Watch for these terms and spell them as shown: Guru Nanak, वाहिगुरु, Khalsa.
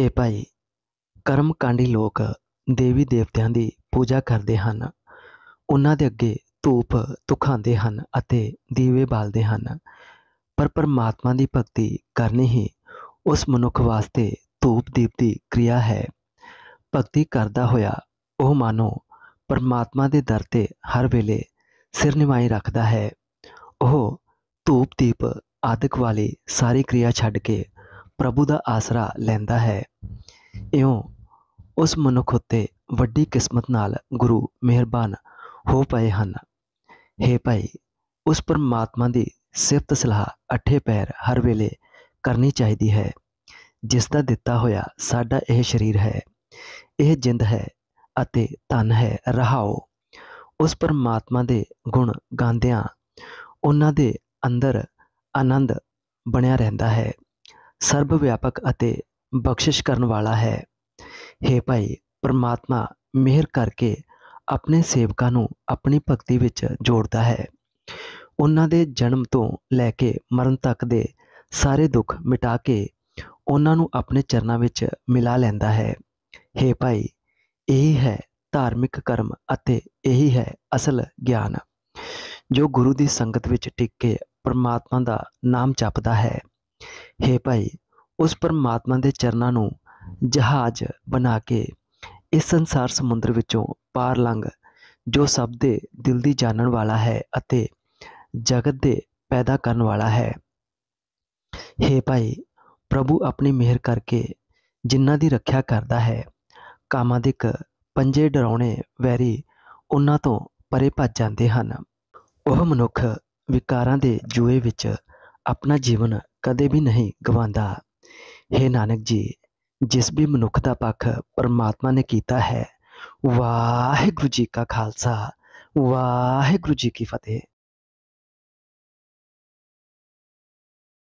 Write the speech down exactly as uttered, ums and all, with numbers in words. हे भाई, कर्मकांडी लोग देवी देवतियां की पूजा करते हैं, उन्हां दे अगे धूप धुखांदे हन अते दीवे बालदे हन, पर परमात्मा की भगती करनी ही उस मनुख वास्ते धूप दीप की क्रिया है। भगती करदा होया ओह मानो परमात्मा के दर ते हर वेले सिर निवाई रखदा है। ओह धूप दीप आदक वाली सारी क्रिया छड़ के प्रभु का आसरा लैंदा है। इयों उस मनुख उत्ते वड्डी किस्मत नाल गुरु मेहरबान हो पाए हैं। हे भाई, उस परमात्मा की सिफत सलाह अठे पैर हर वेले करनी चाहिए है, जिसका दिता होया साडा यह शरीर है, यह जिंद है अते तन है। रहाओ उस परमात्मा के गुण गांदियां उन्हां दे अंदर आनंद बनिया रहता है। सर्व व्यापक अते बख्शिश करन वाला है। हे भाई, परमात्मा मेहर करके अपने सेवकां नूं अपनी भगती विच जोड़ता है। उन्हां दे जन्म तो लैके मरण तक दे सारे दुख मिटा के उन्हां नूं अपने चरनां विच मिला लैंदा है। हे भाई, यही है धार्मिक कर्म अते यही है असल ज्ञान, जो गुरु की संगत विच टिक के परमात्मा का नाम जपदा है। हे भाई, उस परमात्मा के चरनां नूं जहाज बना के इस संसार समुद्र विचों पार लंघ, जो सब दे दिल दी जानन वाला है अते जगत दे पैदा करन वाला है। हे भाई, प्रभु अपनी मेहर करके जिन्हां दी रख्या करदा है, कामादिक पंजे डराउने वैरी उन्हां तों परे भज जांदे हन। ओह मनुख विकारां दे जूए विच अपना जीवन कदे भी नहीं गवांदा। हे नानक जी, जिस भी मनुख दा पक्ष परमात्मा ने कीता है। वाहिगुरु जी का खालसा, वाहिगुरु जी की फतेह।